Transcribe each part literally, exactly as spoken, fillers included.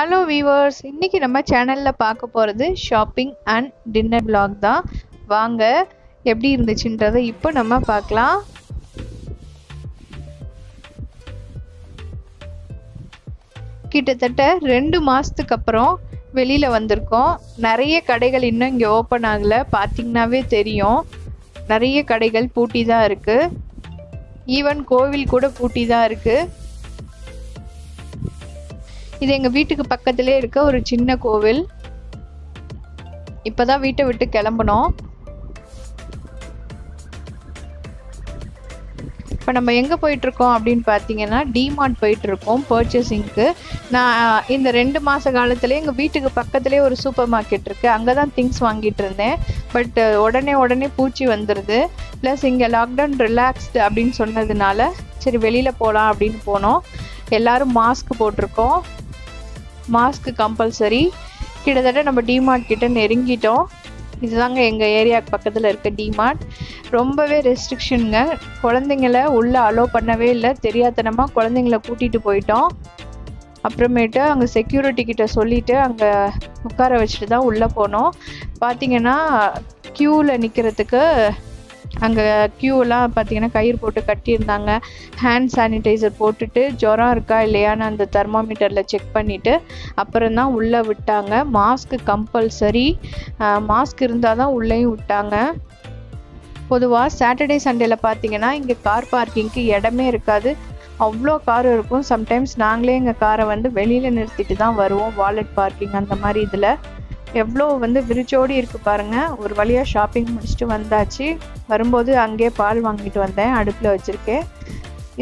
Hello viewers, இன்னைக்கு நம்ம சேனல்ல பார்க்க போறது ஷாப்பிங் அண்ட் டின்னர் vlog தான். வாங்க எப்படி இருந்துச்சுன்றதை இப்போ நம்ம பார்க்கலாம். கிட்டத்தட்ட ரெண்டு மாசத்துக்கு அப்புறம் வெளியில வந்திருக்கோம். நிறைய கடைகள் இன்னும் இங்க ஓபன் ஆகல. பாத்தீங்கன்னாவே தெரியும், நிறைய கடைகள் பூட்டி தான் இருக்கு. ஈவன் கோவில் கூட பூட்டி தான் இருக்கு. இது எங்க வீட்டுக்கு பக்கத்திலே இருக்க ஒரு சின்ன கோவில். இப்பதான் வீட்டை விட்டு கிளம்பணும். இப்போ நம்ம எங்க போயிட்டு இருக்கோம் அப்படின்னு பார்த்தீங்கன்னா டிமார்ட் போயிட்டு இருக்கோம் பர்ச்சேசிங்க்கு. நான் இந்த ரெண்டு மாச காலத்துல எங்க வீட்டுக்கு பக்கத்திலே ஒரு சூப்பர் மார்க்கெட் இருக்கு, அங்கதான் திங்ஸ் வாங்கிட்டு இருந்தேன். பட் உடனே உடனே பூச்சி வந்துடுது. பிளஸ் இங்க லாக்டவுன் ரிலாக்ஸ்டு அப்படின்னு சொன்னதுனால சரி வெளியில போகலாம் அப்படின்னு போனோம். எல்லாரும் மாஸ்க் போட்டிருக்கோம், மாஸ்க் கம்பல்சரி. கிட்டத்தட்ட நம்ம டிமார்ட் கிட்ட நெருங்கிட்டோம். இதுதாங்க எங்கள் ஏரியாவுக்கு பக்கத்தில் இருக்க டிமார்ட். ரொம்பவே ரெஸ்ட்ரிக்ஷனுங்க, குழந்தைங்கள உள்ளே அலோவ் பண்ணவே இல்லை. தெரியாதனமாக குழந்தைங்கள கூட்டிகிட்டு போயிட்டோம். அப்புறமேட்டு அங்கே செக்யூரிட்டி கிட்ட சொல்லிவிட்டு அங்கே உட்கார வச்சுட்டு தான் உள்ளே போனோம். பார்த்திங்கன்னா க்யூவில் நிற்கிறதுக்கு அங்கே க்யூலாம் பார்த்தீங்கன்னா கயிறு போட்டு கட்டியிருந்தாங்க. ஹேண்ட் சானிடைசர் போட்டுட்டு ஜுரம் இருக்கா இல்லையான்னு அந்த தெர்மாமீட்டரில் செக் பண்ணிவிட்டு அப்புறம்தான் உள்ளே விட்டாங்க. மாஸ்க்கு கம்பல்சரி, மாஸ்க் இருந்தால் தான் உள்ளேயும் விட்டாங்க. பொதுவாக சாட்டர்டே சண்டேயில் பார்த்தீங்கன்னா இங்கே கார் பார்க்கிங்க்கு இடமே இருக்காது, அவ்வளோ கார் இருக்கும். சம்டைம்ஸ் நாங்களே எங்கள் காரை வந்து வெளியில் நிறுத்திட்டு தான் வருவோம், வாலெட் பார்க்கிங் அந்த மாதிரி. இதில் எவ்வளோ வந்து விரிச்சோடி இருக்குது பாருங்கள். ஒரு வழியாக ஷாப்பிங் முடிச்சுட்டு வந்தாச்சு. வரும்போது அங்கேயே பால் வாங்கிட்டு வந்தேன், அடுப்பில் வச்சுருக்கேன்.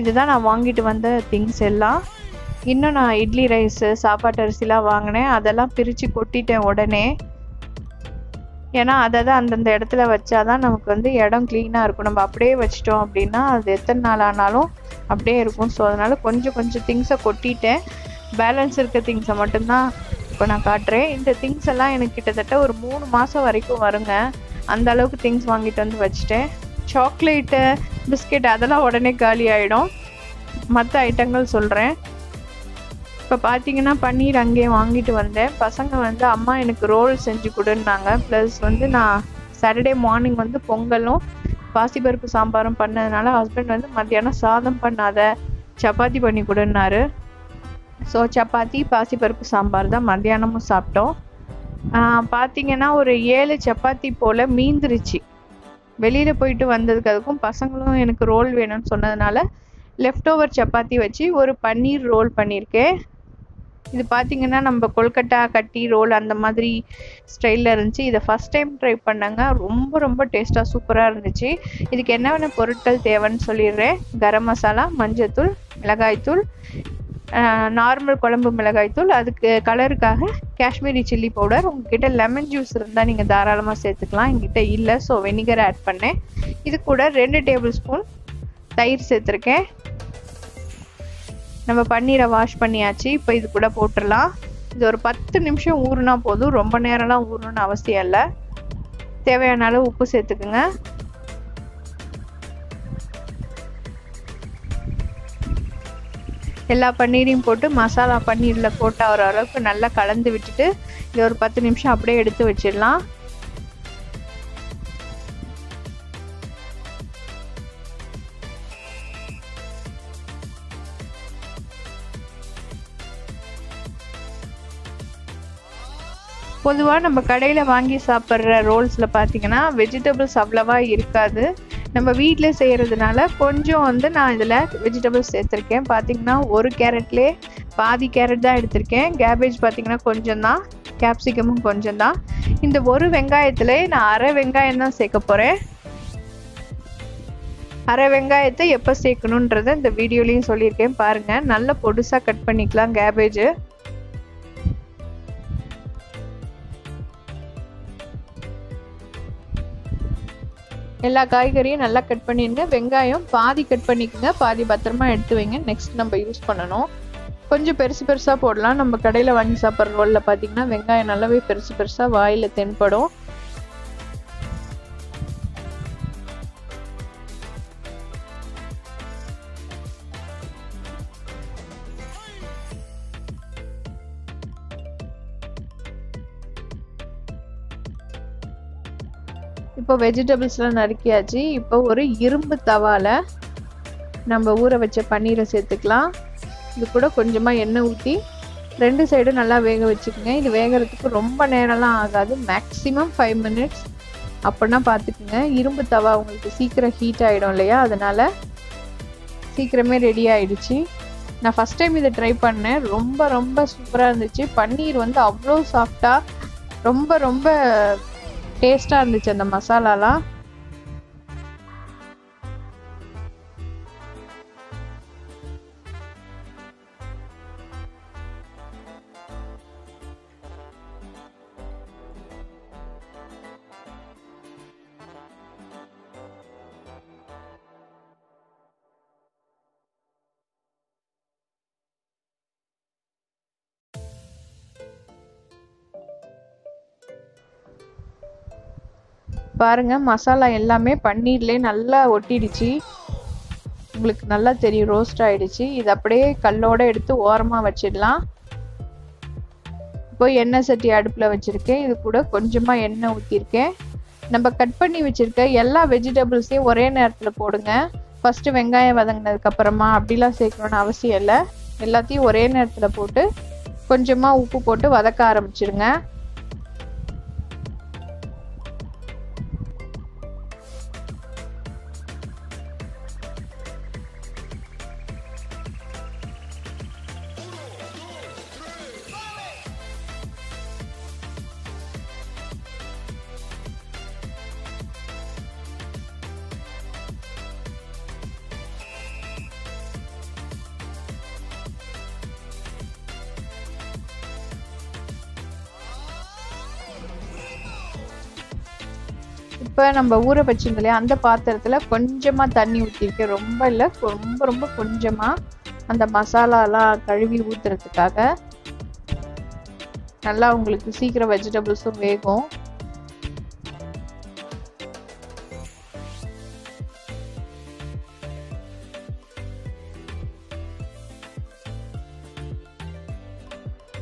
இதுதான் நான் வாங்கிட்டு வந்த திங்ஸ் எல்லாம். இன்னும் நான் இட்லி ரைஸு சாப்பாட்டு அரிசிலாம் வாங்கினேன், அதெல்லாம் பிரித்து கொட்டிட்டேன் உடனே. ஏன்னா அதை தான் அந்தந்த இடத்துல வச்சாதான் நமக்கு வந்து இடம் க்ளீனாக இருக்கும். நம்ம அப்படியே வச்சிட்டோம் அப்படின்னா அது எத்தனை நாள் ஆனாலும் அப்படியே இருக்கும். ஸோ அதனால் கொஞ்சம் கொஞ்சம் திங்ஸை கொட்டிட்டேன். பேலன்ஸ் இருக்க திங்ஸை மட்டும்தான் இப்போ நான் காட்டுறேன். இந்த திங்ஸ் எல்லாம் எனக்கு கிட்டத்தட்ட ஒரு மூணு மாதம் வரைக்கும் வருங்க, அந்த அளவுக்கு திங்ஸ் வாங்கிட்டு வந்து வச்சுட்டேன். சாக்லேட்டு பிஸ்கெட் அதெல்லாம் உடனே காலி ஆகிடும். மற்ற ஐட்டங்கள் சொல்கிறேன். இப்போ பார்த்தீங்கன்னா பன்னீர் அங்கேயே வாங்கிட்டு வந்தேன். பசங்க வந்து அம்மா எனக்கு ரோல் செஞ்சு கொடுன்னாங்க. ப்ளஸ் வந்து நான் சாட்டர்டே மார்னிங் வந்து பொங்கலும் பாசிப்பருப்பு சாம்பாரும் பண்ணதுனால ஹஸ்பண்ட் வந்து மத்தியானம் சாதம் பண்ணாத சப்பாத்தி பண்ணி கொடுன்னாரு. ஸோ சப்பாத்தி பாசிப்பருப்பு சாம்பார் தான் மத்தியானமும் சாப்பிட்டோம். பார்த்தீங்கன்னா ஒரு ஏழு சப்பாத்தி போல் மீந்துருச்சு. வெளியில் போயிட்டு வந்ததுக்கு அதுக்கும் பசங்களும் எனக்கு ரோல் வேணும்னு சொன்னதுனால லெஃப்ட் ஓவர் சப்பாத்தி வச்சு ஒரு பன்னீர் ரோல் பண்ணியிருக்கேன். இது பார்த்திங்கன்னா நம்ம கொல்கட்டா கட்டி ரோல் அந்த மாதிரி ஸ்டைலில் இருந்துச்சு. இதை ஃபஸ்ட் டைம் ட்ரை பண்ணாங்க, ரொம்ப ரொம்ப டேஸ்ட்டாக சூப்பராக இருந்துச்சு. இதுக்கு என்னென்ன பொருட்கள் தேவைன்னு சொல்லிடுறேன். கரம் மசாலா, மஞ்சத்தூள், மிளகாய்த்தூள், நார்மல் குழம்பு மிளகாய்த்தூள், அதுக்கு கலருக்காக காஷ்மீரி சில்லி பவுடர். உங்ககிட்ட லெமன் ஜூஸ் இருந்தால் நீங்கள் தாராளமாக சேர்த்துக்கலாம், என்கிட்ட இல்லை. ஸோ வினிகர் ஆட் பண்ணேன். இது கூட ரெண்டு டேபிள் ஸ்பூன் தயிர் சேர்த்துருக்கேன். நம்ம பன்னீரை வாஷ் பண்ணியாச்சு, இப்போ இது கூட போட்டுடலாம். இது ஒரு பத்து நிமிஷம் ஊறுனா போதும், ரொம்ப நேரம்லாம் ஊறணும்னு அவசியம் இல்லை. தேவையான அளவு உப்பு சேர்த்துக்குங்க. எல்லா பன்னீரையும் போட்டு மசாலா பன்னீரில் போட்டு ஒரு அளவுக்கு நல்லா கலந்து விட்டுட்டு இது ஒரு பத்து நிமிஷம் அப்படியே எடுத்து வச்சிடலாம். பொதுவாக நம்ம கடையில் வாங்கி சாப்பிட்ற ரோல்ஸில் பார்த்தீங்கன்னா வெஜிடபிள்ஸ் அவ்வளவா இருக்காது. நம்ம வீட்டில் செய்கிறதுனால கொஞ்சம் வந்து நான் இதில் வெஜிடபிள்ஸ் சேர்த்துருக்கேன். பார்த்திங்கன்னா ஒரு கேரட்லேயே பாதி கேரட் தான் எடுத்திருக்கேன். கேபேஜ் பார்த்திங்கன்னா கொஞ்சம் தான், கேப்சிகமும் கொஞ்சம் தான். இந்த ஒரு வெங்காயத்தில் நான் அரை வெங்காயம் தான் சேர்க்க போகிறேன். அரை வெங்காயத்தை எப்போ சேர்க்கணுன்றதை இந்த வீடியோலையும் சொல்லியிருக்கேன் பாருங்கள். நல்லா பொடிசாக கட் பண்ணிக்கலாம் கேபேஜு. எல்லா காய்கறியும் நல்லா கட் பண்ணிடுங்க. வெங்காயம் பாதி கட் பண்ணிக்கோங்க, பாதி பத்திரமா எடுத்து வைங்க, நெக்ஸ்ட் நம்ம யூஸ் பண்ணணும். கொஞ்சம் பெருசு பெருசாக போடலாம். நம்ம கடையில் வாங்கி சாப்பிட்ற ரோலில் பார்த்தீங்கன்னா வெங்காயம் நல்லாவே பெருசு பெருசாக வாயில் தென்படும். இப்போ vegetables எல்லாம் நறுக்கியாச்சு. இப்போ ஒரு இரும்பு தவால நம்ம ஊற வச்ச பன்னீரை சேர்த்துக்கலாம். இது கூட கொஞ்சமா எண்ணெய் ஊற்றி ரெண்டு சைடும் நல்லா வேக வச்சுக்கோங்க. இது வேகிறதுக்கு ரொம்ப நேரம்லாம் ஆகாது, மேக்ஸிமம் ஃபைவ் மினிட்ஸ் அப்படின்னா பார்த்துக்குங்க. இரும்பு தவா உங்களுக்கு சீக்கிரம் ஹீட் ஆகிடும் இல்லையா, அதனால் சீக்கிரமே ரெடி ஆகிடுச்சு. நான் ஃபஸ்ட் டைம் இதை ட்ரை பண்ணேன், ரொம்ப ரொம்ப சூப்பராக இருந்துச்சு. பன்னீர் வந்து அவ்வளோ சாஃப்டாக ரொம்ப ரொம்ப டேஸ்ட்டாக இருந்துச்சு அந்த மசாலாலாம். பாருங்கள், மசாலா எல்லாமே பன்னீர்லேயே நல்லா ஒட்டிடுச்சு. உங்களுக்கு நல்லா தெரியும் ரோஸ்ட் ஆகிடுச்சு. இது அப்படியே கல்லோடு எடுத்து ஓரமாக வச்சிடலாம். இப்போ எண்ணெய் சட்டி அடுப்பில் வச்சுருக்கேன். இது கூட கொஞ்சமாக எண்ணெய் ஊற்றிருக்கேன். நம்ம கட் பண்ணி வச்சுருக்க எல்லா வெஜிடபிள்ஸையும் ஒரே நேரத்தில் போடுங்க. ஃபஸ்ட்டு வெங்காயம் வதங்கினதுக்கப்புறமா அப்படிலாம் சேர்க்கணுன்னு அவசியம் இல்லை. எல்லாத்தையும் ஒரே நேரத்தில் போட்டு கொஞ்சமாக உப்பு போட்டு வதக்க ஆரம்பிச்சிடுங்க. இப்போ நம்ம ஊற வச்சிருந்தோம் இல்லையா, அந்த பாத்திரத்தில் கொஞ்சமாக தண்ணி ஊற்றிருக்கேன். ரொம்ப இல்லை, ரொம்ப ரொம்ப கொஞ்சமாக அந்த மசாலாலாம் கழுவி ஊற்றுறதுக்காக. நல்லா உங்களுக்கு சீக்கிரம் வெஜிடபிள்ஸும் வேகும்.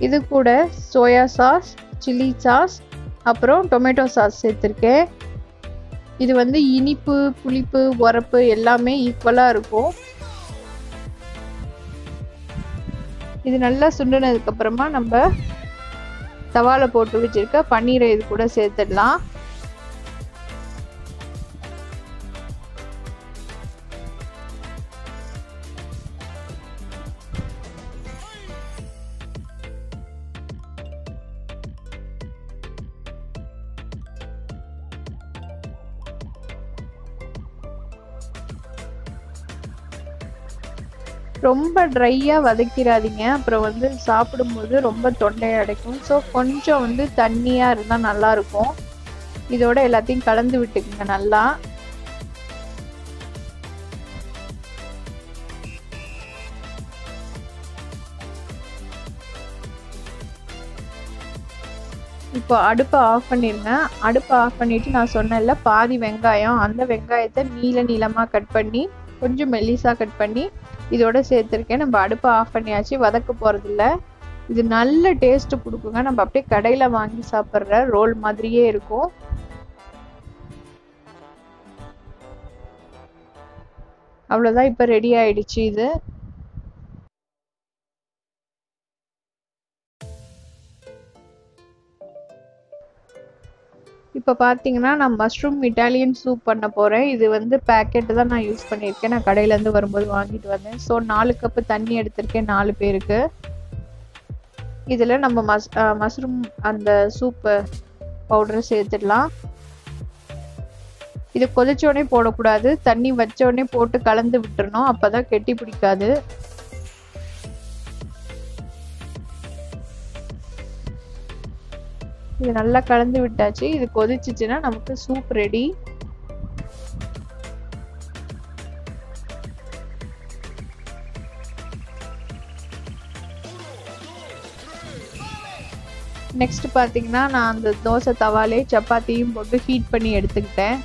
இது கூட சோயா சாஸ், சில்லி சாஸ், அப்புறம் டொமேட்டோ சாஸ் சேர்த்துருக்கேன். இது வந்து இனிப்பு, புளிப்பு, உரப்பு எல்லாமே ஈக்குவலாக இருக்கும். இது நல்லா சுண்டினதுக்கப்புறமா நம்ம தவாவில் போட்டு வச்சுருக்க பன்னீரை இது கூட சேர்த்துடலாம். ரொம்ப ட்ரையாக வதக்கிடாதீங்க, அப்புறம் வந்து சாப்பிடும்போது ரொம்ப தொண்டையை அடைக்கும். ஸோ கொஞ்சம் வந்து தண்ணியாக இருந்தால் நல்லாயிருக்கும். இதோட எல்லாத்தையும் கலந்து விட்டுக்குங்க நல்லா. இப்போ அடுப்பை ஆஃப் பண்ணிடுங்க. அடுப்பை ஆஃப் பண்ணிவிட்டு நான் சொன்னேன்ல பாதி வெங்காயம், அந்த வெங்காயத்தை நீள நீளமாக கட் பண்ணி கொஞ்சம் மெல்லிசாக கட் பண்ணி இதோட சேர்த்துருக்கேன். நம்ம அடுப்பை ஆஃப் பண்ணியாச்சு, வதக்க போகிறதில்ல. இது நல்ல டேஸ்ட்டு கொடுக்குங்க. நம்ம அப்படியே கடையில் வாங்கி சாப்பிட்ற ரோல் மாதிரியே இருக்கும். அவ்வளோதான், இப்போ ரெடி ஆயிடுச்சு. இது இப்போ பார்த்தீங்கன்னா நான் மஷ்ரூம் இட்டாலியன் சூப் பண்ண போகிறேன். இது வந்து பேக்கெட்டு தான் நான் யூஸ் பண்ணியிருக்கேன். நான் கடையிலேருந்து வரும்போது வாங்கிட்டு வந்தேன். ஸோ நாலு கப்பு தண்ணி எடுத்திருக்கேன் நாலு பேருக்கு. இதில் நம்ம மஸ் மஷ்ரூம் அந்த சூப்பு பவுடரை சேர்த்துடலாம். இது கொதிச்சோடனே போடக்கூடாது, தண்ணி வச்சோடனே போட்டு கலந்து விட்டுறணும். அப்போ தான் கெட்டி பிடிக்காது. இது நல்லா கலந்து விட்டாச்சு. இது கொதிச்சுச்சுன்னா நமக்கு சூப் ரெடி. நெக்ஸ்ட் பார்த்தீங்கன்னா நான் அந்த தோசை தவாலே சப்பாத்தியும் போட்டு ஹீட் பண்ணி எடுத்துக்கிட்டேன்.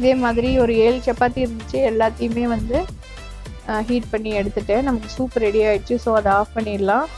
இதே மாதிரி ஒரு ஏழு சப்பாத்தி இருந்துச்சு. எல்லாத்தையுமே வந்து ஹீட் பண்ணி எடுத்துட்டேன். நமக்கு சூப் ரெடி ஆயிடுச்சு. ஸோ அதை ஆஃப் பண்ணிடலாம்.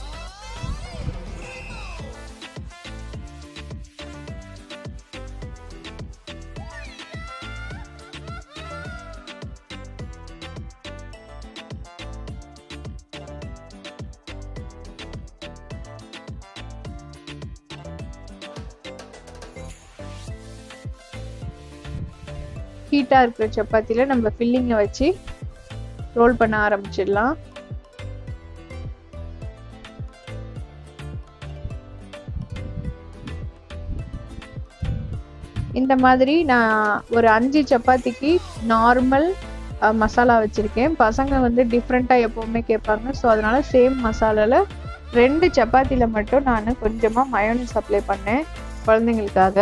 ஹீட்டாக இருக்கிற சப்பாத்தியில் நம்ம ஃபில்லிங்கை வச்சு ரோல் பண்ண ஆரம்பிச்சிடலாம். இந்த மாதிரி நான் ஒரு அஞ்சு சப்பாத்திக்கு நார்மல் மசாலா வச்சுருக்கேன். பசங்க வந்து டிஃப்ரெண்ட்டாக எப்போவுமே கேட்பாங்க. ஸோ அதனால் சேம் மசாலாவில் ரெண்டு சப்பாத்தியில் மட்டும் நான் கொஞ்சமாக மயோனஸ் அப்ளை பண்ணேன் குழந்தைங்களுக்காக.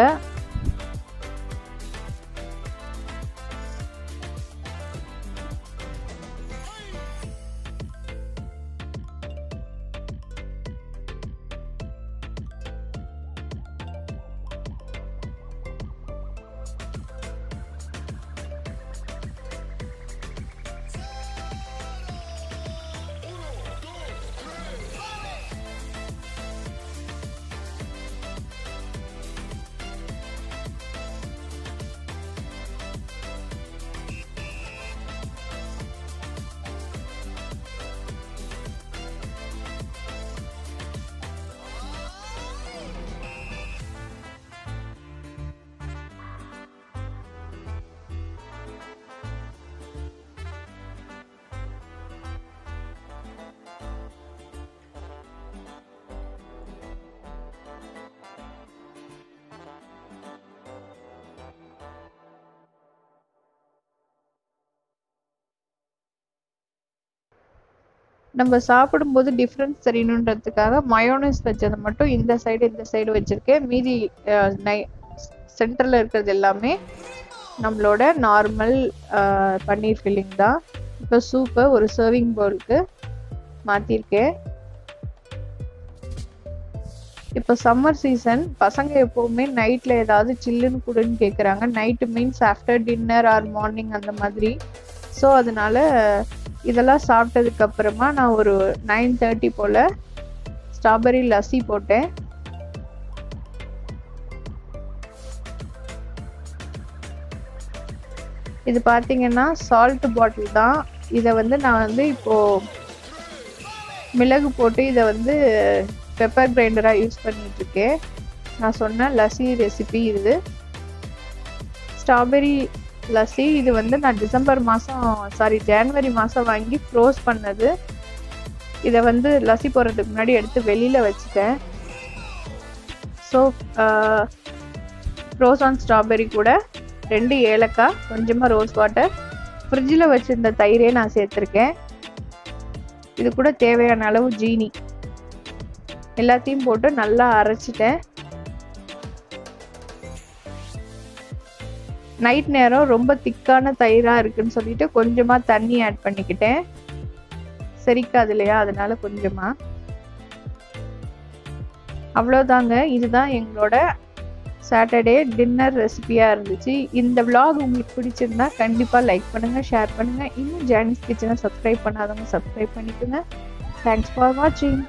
நம்ம சாப்பிடும்போது டிஃப்ரென்ஸ் தெரியணுன்றதுக்காக மயோனஸ் வச்சதை மட்டும் இந்த சைடு இந்த சைடு வச்சுருக்கேன். மீதி நை சென்டரில் இருக்கிறது எல்லாமே நம்மளோட நார்மல் பன்னீர் ஃபில்லிங் தான். இப்போ சூப்பை ஒரு சர்விங் பவுலுக்கு மாற்றிருக்கேன். இப்போ சம்மர் சீசன், பசங்க எப்போவுமே நைட்டில் ஏதாவது சில்லுன்னு கூடுன்னு கேட்குறாங்க. Night means after dinner or morning அந்த மாதிரி. ஸோ அதனால் இதெல்லாம் சாப்பிட்டதுக்கு அப்புறமா நான் ஒரு நைன் தேர்ட்டி போல் ஸ்ட்ராபெரி லஸ்ஸி போட்டேன். இது பார்த்தீங்கன்னா சால்ட் பாட்டில் தான். இதை வந்து நான் வந்து இப்போது மிளகு போட்டு இதை வந்து பெப்பர் கிரைண்டராக யூஸ் பண்ணிகிட்ருக்கேன். நான் சொன்ன லஸ்ஸி ரெசிபி இது, ஸ்ட்ராபெரி லஸ்ஸி. இது வந்து நான் டிசம்பர் மாதம் சாரி ஜான்வரி மாதம் வாங்கி ஃப்ரோஸ் பண்ணது. இதை வந்து லஸ்ஸி போடுறதுக்கு முன்னாடி எடுத்து வெளியில் வச்சுட்டேன். ஸோ ஃப்ரோஸ் ஆன் ஸ்ட்ராபெரி கூட ரெண்டு ஏலக்காய், கொஞ்சமாக ரோஸ் வாட்டர், ஃப்ரிட்ஜில் வச்சுருந்த தயிரே நான் சேர்த்துருக்கேன். இது கூட தேவையான அளவு ஜீனி எல்லாத்தையும் போட்டு நல்லா அரைச்சிட்டேன். நைட் நேரம் ரொம்ப திக்கான தயிராக இருக்குன்னு சொல்லிட்டு கொஞ்சமாக தண்ணி ஆட் பண்ணிக்கிட்டேன். செரிக்காது இல்லையா, அதனால கொஞ்சமாக. அவ்வளோதாங்க, இதுதான் எங்களோட சாட்டர்டே டின்னர் ரெசிபியாக இருந்துச்சு. இந்த விளாக் உங்களுக்கு பிடிச்சிருந்தா கண்டிப்பாக லைக் பண்ணுங்கள், ஷேர் பண்ணுங்கள். இன்னும் ஜானிஸ் கிச்சனை சப்ஸ்கிரைப் பண்ணாதவங்க சப்ஸ்கிரைப் பண்ணிக்கோங்க. தேங்க்ஸ் ஃபார் வாட்சிங்.